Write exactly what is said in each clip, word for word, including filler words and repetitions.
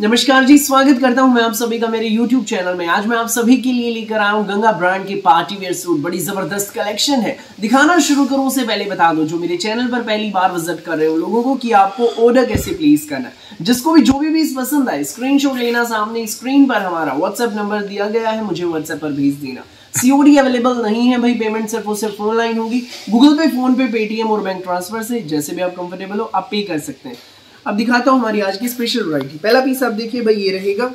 नमस्कार जी, स्वागत करता हूं मैं आप सभी का मेरे YouTube चैनल में। आज मैं आप सभी के लिए लेकर आया हूं गंगा ब्रांड के पार्टी वेयर सूट। बड़ी जबरदस्त कलेक्शन है। दिखाना शुरू करूं उससे पहले बता दूं, जो मेरे चैनल पर पहली बार विजिट कर रहे हो लोगों को, कि आपको ऑर्डर कैसे प्लेस करना है। जिसको भी जो भी पीस पसंद आए स्क्रीनशॉट लेना, सामने स्क्रीन पर हमारा व्हाट्सएप नंबर दिया गया है, मुझे व्हाट्सएप पर भेज देना। सीओडी अवेलेबल नहीं है भाई, पेमेंट सिर्फ और सिर्फ ऑनलाइन होगी। गूगल पे, फोन पे, पेटीएम और बैंक ट्रांसफर से, जैसे भी आप कंफर्टेबल हो आप पे कर सकते हैं। अब दिखाता हूँ हमारी आज की स्पेशल वैरायटी। पहला पीस आप देखिए भाई, ये रहेगा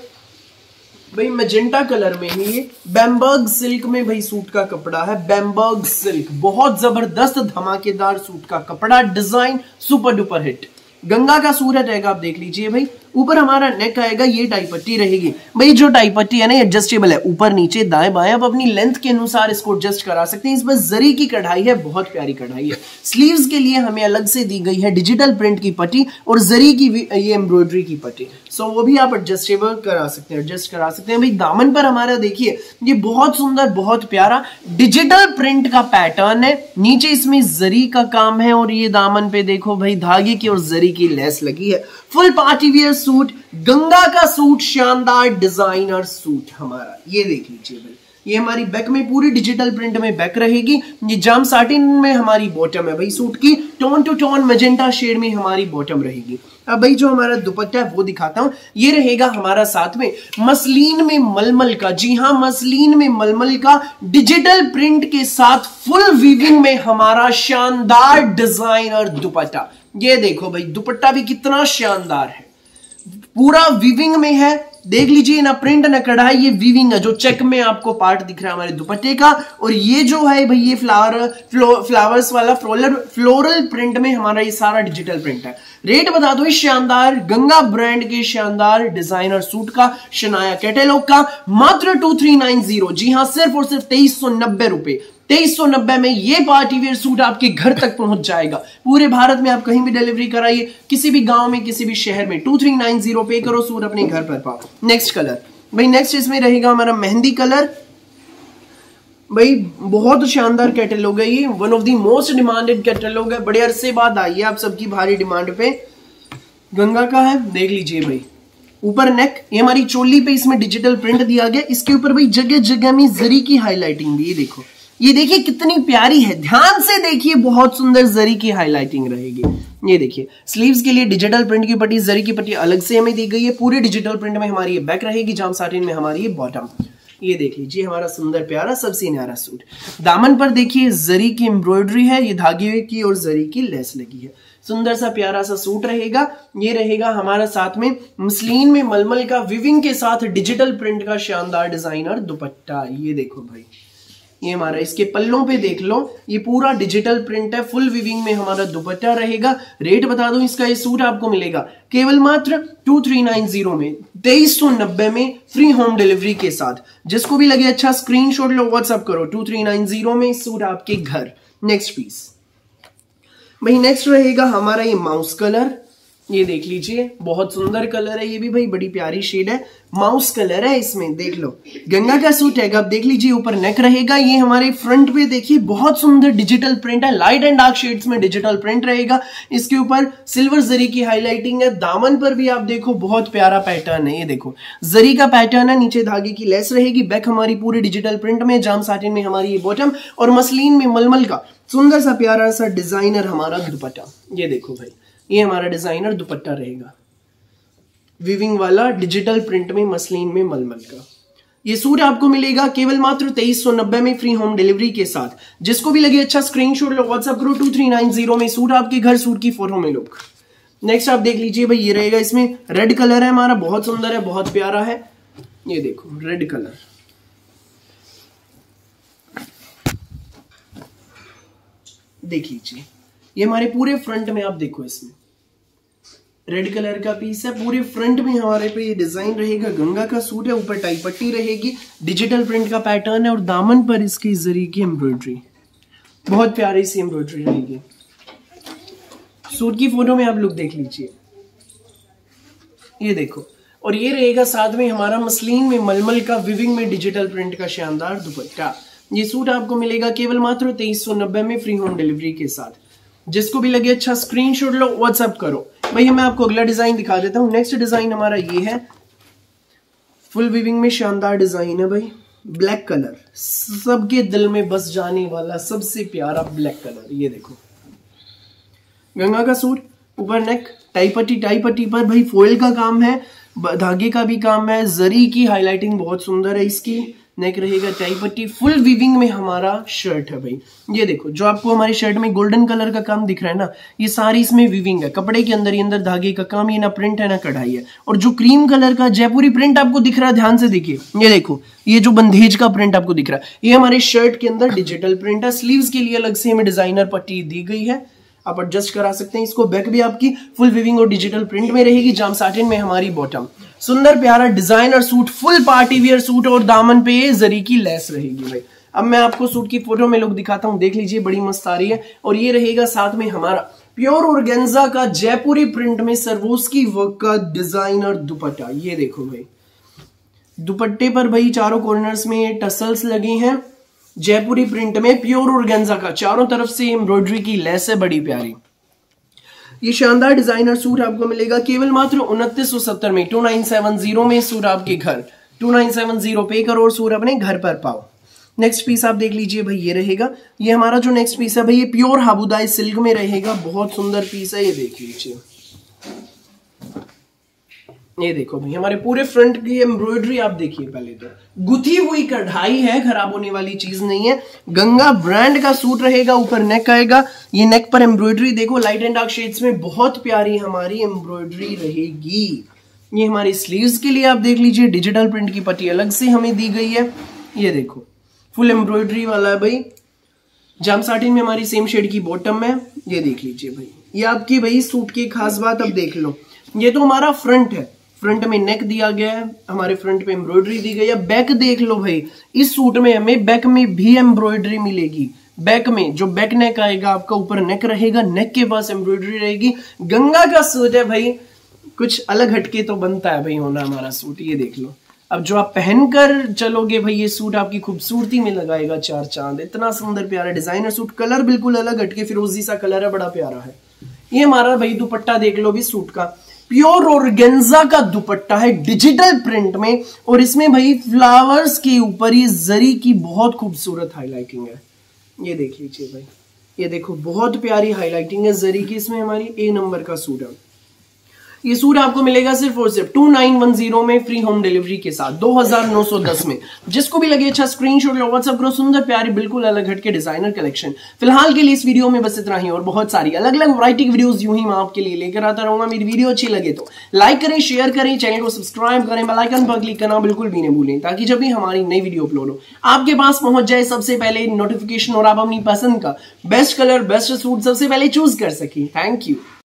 भाई मैजेंटा कलर में ही, ये बैम्बर्ग सिल्क में भाई सूट का कपड़ा है। बैम्बर्ग सिल्क बहुत जबरदस्त धमाकेदार सूट का कपड़ा, design super duper hit. Ganga का सूरत आएगा, आप देख लीजिए भाई। ऊपर हमारा नेक आएगा, ये टाई पट्टी रहेगी भाई। जो टाई पट्टी है ना, एडजस्टेबल है, ऊपर नीचे दाएं बाएं, आप अपनी लेंथ के अनुसार इसको एडजस्ट करा सकते हैं। इसमें जरी की कढ़ाई है, बहुत प्यारी कढ़ाई है। स्लीव्स के लिए हमें अलग से दी गई है डिजिटल प्रिंट की पट्टी और जरी की ये एम्ब्रॉयडरी की पट्टी, सो वो भी आप एडजस्टेबल करा सकते हैं, एडजस्ट करा सकते हैं भाई। दामन पर हमारा देखिए, ये बहुत सुंदर बहुत प्यारा डिजिटल प्रिंट का पैटर्न है। नीचे इसमें जरी का काम है और ये दामन पे देखो भाई, धागे की और जरी की लेस लगी है। Full party wear suit, Ganga का सूट, शानदार डिजाइनर सूट हमारा। ये देख लीजिए भाई, ये हमारी बैक में पूरी डिजिटल प्रिंट में बैक रहेगी। ये जाम साटिन में हमारी बॉटम है भाई सूट की, tone to tone magenta shade में हमारी बॉटम रहेगी। अब भाई जो हमारा दुपट्टा है वो दिखाता हूँ, ये रहेगा हमारा साथ में मसलिन में मलमल का। जी हाँ, मसलिन में मलमल का डिजिटल प्रिंट के साथ फुल वीविंग में हमारा शानदार डिजाइनर दुपट्टा। ये देखो भाई, दुपट्टा भी कितना शानदार है, पूरा वीविंग में है। देख लीजिए, ना प्रिंट ना कढ़ाई, ये वीविंग है। जो चेक में आपको पार्ट दिख रहा है हमारे दुपट्टे का, और ये जो है भाई ये फ्लावर फ्लो, फ्लावर्स वाला फ्लोरल फ्लोरल प्रिंट में हमारा ये सारा डिजिटल प्रिंट है। रेट बता दो इस शानदार गंगा ब्रांड के शानदार डिजाइनर सूट का, शनाया कैटेलॉग का, मात्र टू थ्री नाइन जीरो। जी हाँ, सिर्फ और सिर्फ तेईस सौ नब्बे रुपए तेईस सौ नब्बे में ये पार्टी वेयर सूट आपके घर तक पहुंच जाएगा। पूरे भारत में आप कहीं भी डिलीवरी कराइए, किसी भी गांव में, किसी भी शहर में। टू थ्री नाइन जीरो पे करो, सूट अपने घर पर पाओ। नेक्स्ट कलर भाई, नेक्स्ट इसमें रहेगा हमारा मेहंदी कलर। भाई बहुत शानदार कैटलॉग है ये, one of the most demanded catalogue है, बड़े अरसे बाद आई है आप सबकी भारी डिमांड पे। गंगा का है, देख लीजिए भाई। ऊपर नेक, ये हमारी चोली पे इसमें डिजिटल प्रिंट दिया गया। इसके ऊपर भाई जगह जगह में जरी की हाईलाइटिंग भी, ये देखो, ये देखिए कितनी प्यारी है, ध्यान से देखिए, बहुत सुंदर जरी की हाईलाइटिंग रहेगी। ये देखिए, स्लीव्स के लिए डिजिटल प्रिंट की पट्टी, जरी की पट्टी अलग से हमें दी गई है। पूरे डिजिटल प्रिंट में हमारी ये बैक रहेगी, जाम साटिन में हमारी ये बॉटम। ये देख लीजिए, हमारा सुंदर प्यारा सबसे न्यारा सूट। दामन पर देखिए जरी की एम्ब्रॉयडरी है, ये धागे की और जरी की लेस लगी है। सुंदर सा प्यारा सा सूट रहेगा। ये रहेगा हमारा साथ में मसलिन में मलमल का, विविंग के साथ डिजिटल प्रिंट का शानदार डिजाइनर दुपट्टा। ये देखो भाई, ये हमारा इसके पल्लों पे देख लो, ये पूरा डिजिटल प्रिंट है, फुल वीविंग में हमारा दुपट्टा रहेगा। रेट बता दो इसका, ये सूट आपको मिलेगा केवल मात्र टू थ्री नाइन जीरो में, तेईस सौ नब्बे में, फ्री होम डिलीवरी के साथ। जिसको भी लगे अच्छा, स्क्रीनशॉट लो, व्हाट्सअप करो, टू थ्री नाइन जीरो में सूट आपके घर। नेक्स्ट पीस भाई, नेक्स्ट रहेगा हमारा ये माउस कलर। ये देख लीजिए, बहुत सुंदर कलर है ये भी भाई, बड़ी प्यारी शेड है, माउस कलर है इसमें, देख लो। गंगा का सूट है, आप देख लीजिए, ऊपर नेक रहेगा। ये हमारे फ्रंट पे देखिए, बहुत सुंदर डिजिटल प्रिंट है, लाइट एंड डार्क शेड्स में डिजिटल प्रिंट रहेगा। इसके ऊपर सिल्वर जरी की हाईलाइटिंग है। दामन पर भी आप देखो, बहुत प्यारा पैटर्न है, ये देखो जरी का पैटर्न है, नीचे धागे की लेस रहेगी। बैक हमारी पूरी डिजिटल प्रिंट में, जाम साटिन में हमारी ये बॉटम, और मसलिन में मलमल का सुंदर सा प्यारा सा डिजाइनर हमारा दुपट्टा। ये देखो भाई, ये हमारा डिजाइनर दुपट्टा रहेगा, वीविंग वाला, डिजिटल प्रिंट में, मसलिन में मलमल का। ये सूट आपको मिलेगा केवल मात्र तेईस सौ नब्बे में, फ्री होम डिलीवरी के साथ। जिसको भी लगे अच्छा, स्क्रीनशॉट लो, व्हाट्सएप करो, टू थ्री नाइन जीरो में सूट आपके घर, सूट की फोटो में लुक। नेक्स्ट आप देख लीजिए भाई, ये रहेगा, इसमें रेड कलर है हमारा, बहुत सुंदर है, बहुत प्यारा है। ये देखो रेड कलर, देख लीजिए, ये हमारे पूरे फ्रंट में आप देखो, इसमें रेड कलर का पीस है, पूरे फ्रंट में हमारे पे ये डिजाइन रहेगा। गंगा का सूट है, ऊपर टाई पट्टी रहेगी, डिजिटल प्रिंट का पैटर्न है, और दामन पर इसकी जरी की एम्ब्रॉयडरी, बहुत प्यारी सी एम्ब्रॉयडरी रहेगी। सूट की फोटो में आप लुक देख लीजिए, ये देखो। और ये रहेगा साथ में हमारा मसलिन में मलमल का, विविंग में डिजिटल प्रिंट का शानदार दुपट्टा। ये सूट आपको मिलेगा केवल मात्र तेईस सौ नब्बे में, फ्री होम डिलीवरी के साथ। जिसको भी लगे अच्छा, स्क्रीनशॉट लो, व्हाट्सएप करो, भैया मैं आपको अगला डिजाइन दिखा देता हूँ। नेक्स्ट डिजाइन हमारा ये है, फुल वीविंग में शानदार डिजाइन है भाई। ब्लैक कलर सबके दिल में बस जाने वाला सबसे प्यारा ब्लैक कलर, ये देखो गंगा का सूट, ऊपर नेक, टाई पट्टी, टाई पट्टी पर भाई फोइल का काम है, धागे का भी काम है, जरी की हाईलाइटिंग बहुत सुंदर है इसकी। नेक रहेगा टाई पट्टी, फुल वीविंग में हमारा शर्ट है भाई। ये देखो जो आपको हमारी शर्ट में गोल्डन कलर का काम दिख रहा है ना, ये सारी इसमें वीविंग है, कपड़े के अंदर ही अंदर धागे का काम, ये ना प्रिंट है ना कढ़ाई है। और जो क्रीम कलर का जयपुरी प्रिंट आपको दिख रहा है, ध्यान से देखिए, ये देखो ये जो बंधेज का प्रिंट आपको दिख रहा है, ये हमारे शर्ट के अंदर डिजिटल प्रिंट है। स्लीव्स के लिए अलग से हमें डिजाइनर पट्टी दी गई है, आप एडजस्ट करा सकते हैं इसको। बैक भी आपकी फुल वीविंग और डिजिटल प्रिंट में रहेगी, जाम साटिन में हमारी बॉटम। सुंदर प्यारा designer suit, full party wear suit, और दामन पे जरी की लेस रहेगी भाई। अब मैं आपको सूट की फोटो में लुक दिखाता हूं, देख लीजिए बड़ी मस्त आ रही है। और ये रहेगा साथ में हमारा प्योर ऑर्गेन्जा का जयपुरी प्रिंट में सर्वोस्की वर्क का डिजाइनर दुपट्टा, ये देखो भाई। दुपट्टे पर भाई चारों कॉर्नर्स में टसल्स लगे हैं, जयपुरी प्रिंट में प्योर ऑर्गेन्जा का, चारों तरफ से एम्ब्रॉयडरी की लेस है बड़ी प्यारी। ये शानदार डिजाइनर सूट आपको मिलेगा केवल मात्र उनतीस सौ सत्तर में, टू नाइन सेवन जीरो में सूट आपके घर, टू नाइन सेवन जीरो पे करो और सूट अपने घर पर पाओ। नेक्स्ट पीस आप देख लीजिए भाई, ये रहेगा। ये हमारा जो नेक्स्ट पीस है भाई, ये प्योर हाबुदाई सिल्क में रहेगा, बहुत सुंदर पीस है, ये देख लीजिए। ये देखो भाई हमारे पूरे फ्रंट की एम्ब्रॉयडरी आप देखिए, पहले तो गुथी हुई कढ़ाई है, खराब होने वाली चीज नहीं है। गंगा ब्रांड का सूट रहेगा, ऊपर नेक आएगा, ये नेक पर एम्ब्रॉयडरी देखो लाइट एंड डार्क शेड्स में, बहुत प्यारी हमारी एम्ब्रॉयडरी रहेगी। ये हमारी स्लीव्स के लिए आप देख लीजिए, डिजिटल प्रिंट की पट्टी अलग से हमें दी गई है, ये देखो फुल एम्ब्रॉयडरी वाला है भाई। जाम साटिन में हमारी सेम शेड की बॉटम है, ये देख लीजिए भाई। ये आपकी भाई सूट की खास बात अब देख लो, ये तो हमारा फ्रंट है, फ्रंट में नेक दिया गया है, हमारे फ्रंट पे एम्ब्रॉयडरी दी गई है। बैक देख लो भाई, इस सूट में हमें बैक में भी एम्ब्रॉयडरी मिलेगी। बैक में जो बैक नेक आएगा आपका, ऊपर नेक रहेगा, नेक के पास एम्ब्रॉयडरी रहेगी। गंगा का सूट है भाई, कुछ अलग हटके तो बनता है भाई होना हमारा सूट, ये देख लो। अब जो आप पहनकर चलोगे भाई, ये सूट आपकी खूबसूरती में लगाएगा चार चांद, इतना सुंदर प्यारा डिजाइनर सूट। कलर बिल्कुल अलग हटके फिरोजी सा कलर है, बड़ा प्यारा है। ये हमारा भाई दुपट्टा देख लो भी, सूट का प्योर ऑर्गेन्जा का दुपट्टा है डिजिटल प्रिंट में, और इसमें भाई फ्लावर्स के ऊपर ये जरी की बहुत खूबसूरत हाईलाइटिंग है, ये देख लीजिए भाई। ये देखो बहुत प्यारी हाईलाइटिंग है जरी की, इसमें हमारी ए नंबर का सूट है। ये सूट आपको मिलेगा सिर्फ और सिर्फ टू नाइन वन जीरो में, फ्री होम डिलीवरी के साथ, दो हजार नौ सौ दस में। जिसको भी लगे अच्छा स्क्रीनशॉट लो, व्हाट्सएप करो, सुंदर प्यारी बिल्कुल अलग हटके डिजाइनर कलेक्शन। फिलहाल के लिए इस वीडियो में बस इतना ही, और बहुत सारी अलग अलग वैरायटी की वीडियोस यूं ही मैं आपके लिए लेकर आता रहूंगा। मेरी वीडियो अच्छी लगे तो लाइक करें, शेयर करें, चैनल को सब्सक्राइब करें, बेल आइकन पर क्लिक करना बिल्कुल भी नहीं भूलें, ताकि जब भी हमारी नई वीडियो अपलोड हो आपके पास पहुंच जाए सबसे पहले नोटिफिकेशन, और आप अपनी पसंद का बेस्ट कलर बेस्ट सूट सबसे पहले चूज कर सकें। Thank you.